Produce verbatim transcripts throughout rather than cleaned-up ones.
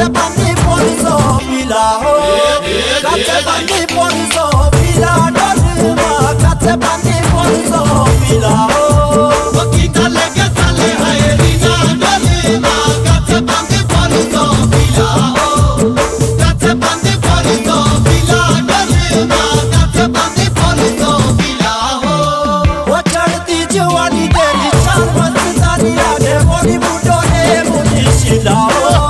Kache bani poliso bila ho, kache bani poliso bila doni ma, kache bani poliso bila ho. Wakita leke sale hai rina doni ma, kache bani poliso bila ho, kache bani poliso bila doni ma, kache bani poliso bila ho. Wachadi jawani teri charmant zani aage body budo ne mujhe shila. Wow.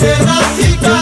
तेरा ठिकाना।